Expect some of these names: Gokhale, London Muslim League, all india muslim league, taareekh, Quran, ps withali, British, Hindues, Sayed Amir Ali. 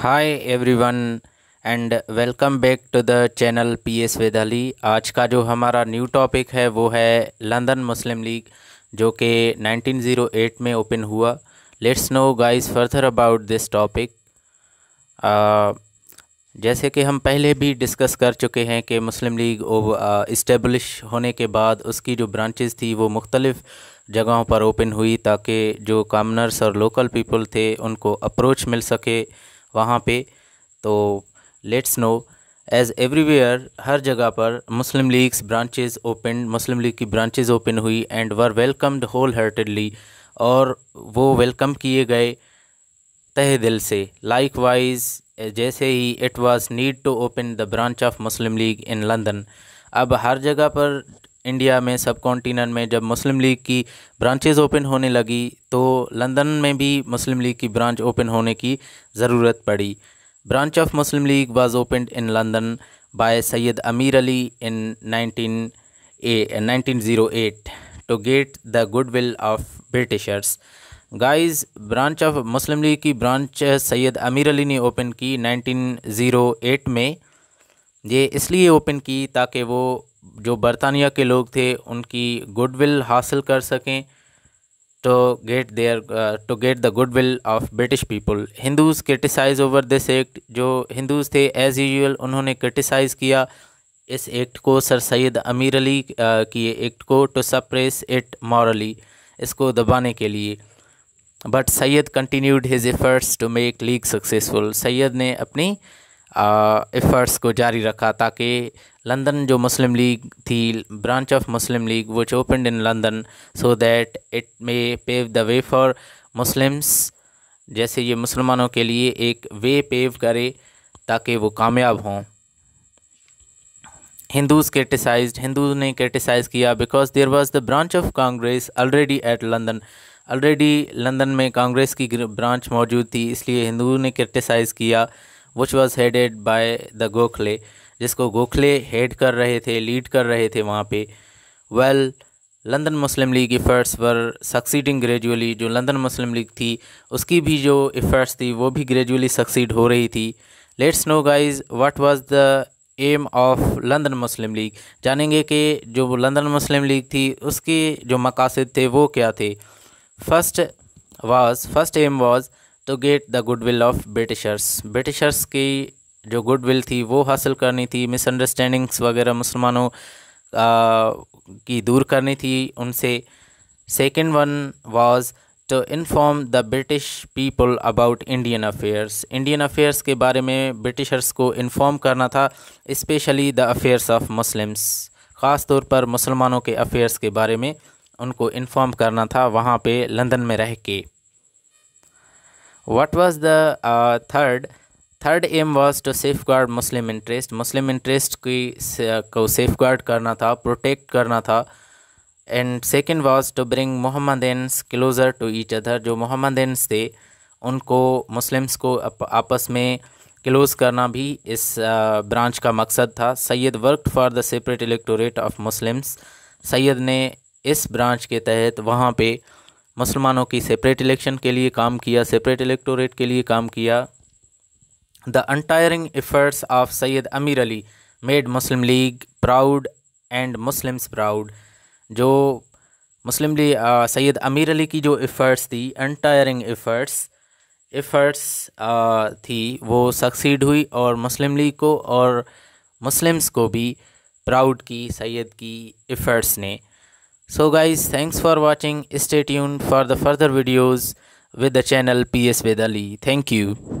Hi everyone and welcome back to the channel ps withali। आज का जो हमारा न्यू टॉपिक है वो है लंदन मुस्लिम लीग जो कि 1908 में ओपन हुआ। Let's know guys further about this topic. जैसे कि हम पहले भी डिस्कस कर चुके हैं कि मुस्लिम लीग इस्टेब्लिश होने के बाद उसकी जो ब्रांचेस थी वो मुख्तलिफ़ जगहों पर ओपन हुई ताकि जो कॉमनर्स और लोकल पीपल थे उनको अप्रोच मिल सके वहाँ पे। तो लेट्स नो एज एवरीवेयर, हर जगह पर Muslim leagues branches open, Muslim league की ब्रांचेस ओपन हुई and were welcomed wholeheartedly, और वो वेलकम किए गए तहे दिल से। लाइक वाइज जैसे ही it was need to open the branch of Muslim league in London. अब हर जगह पर इंडिया में, सब कॉन्टीनेंट में जब मुस्लिम लीग की ब्रांचेज़ ओपन होने लगी तो लंदन में भी मुस्लिम लीग की ब्रांच ओपन होने की ज़रूरत पड़ी। Branch of Muslim league was opened in London by Syed Ameer Ali in 1908 to get the goodwill of Britishers. Guys, branch of Muslim league की ब्रांच सैयद अमीर अली ने ओपन की 1908 में। ये इसलिए ओपन की ताकि वो जो बरतानिया के लोग थे उनकी गुडविल हासिल कर सकें, to get the goodwill of British people. Hindus criticise over this act, जो हिंदूज़ थे एज़ यूजुअल उन्होंने क्रिटिसाइज़ किया इस एक्ट को, सर सैयद अमीर अली की एक्ट को, टू सप्रेस इट मॉरली, इसको दबाने के लिए। But Syed continued his efforts to make league successful. Syed ने अपनी एफर्ट्स को जारी रखा ताकि लंदन जो मुस्लिम लीग थी, branch of Muslim league which opened in London, so that it may pave the way for Muslims, जैसे ये मुसलमानों के लिए एक वे पेव करे ताकि वो कामयाब हों। हिंदूज़ ने क्रिटिसाइज़ किया because there was the branch of Congress already at London. Already London में कांग्रेस की ब्रांच मौजूद थी, इसलिए हिंदू ने क्रिटिसाइज़ किया, which was headed by the Gokhale, जिसको गोखले हेड कर रहे थे, लीड कर रहे थे वहाँ पे। Well, London Muslim league efforts were succeeding gradually. जो लंदन मुस्लिम लीग थी उसकी भी जो एफर्ट्स थी वो भी ग्रेजुअली सक्सीड हो रही थी। Let's know guys what was the aim of London Muslim league. जानेंगे कि जो लंदन मुस्लिम लीग थी उसके जो मकासद थे वो क्या थे। First aim was to get the goodwill of Britishers. Britishers की जो गुडविल थी वो हासिल करनी थी, मिसअंडरस्टैंडिंग्स वगैरह मुसलमानों की दूर करनी थी उनसे। Second one was to inform the British people about Indian affairs. Indian affairs के बारे में ब्रिटिशर्स को इन्फॉर्म करना था, specially the affairs of Muslims, ख़ास तौर पर मुसलमानों के अफेयर्स के बारे में उनको इन्फॉर्म करना था वहाँ पे लंदन में रह के। What was the third aim was to safeguard Muslim interest. Muslim interest को सेफगार्ड करना था, प्रोटेक्ट करना था। And second was to bring Mohammedans closer to each other. जो मोहम्मदन्स थे उनको, मुस्लिम्स को आपस में क्लोज़ करना भी इस ब्रांच का मकसद था। Syed worked for the separate electorate of Muslims. Syed ने इस ब्रांच के तहत वहाँ पे मुसलमानों की सेपरेट इलेक्शन के लिए काम किया, सेपरेट इलेक्टोरेट के लिए काम किया। The untiring efforts of Sayed Amir Ali made Muslim League proud and Muslims proud. जो मुस्लिम लीग सैयद अमीर अली की जो एफ़र्ट्स थी, untiring efforts थी, वो सक्सीड हुई और मुस्लिम लीग को और मुस्लिम्स को भी प्राउड की सैयद की एफ़र्ट्स ने। So guys, thanks for watching. Stay tuned for the further videos with the channel ps withali. Thank you.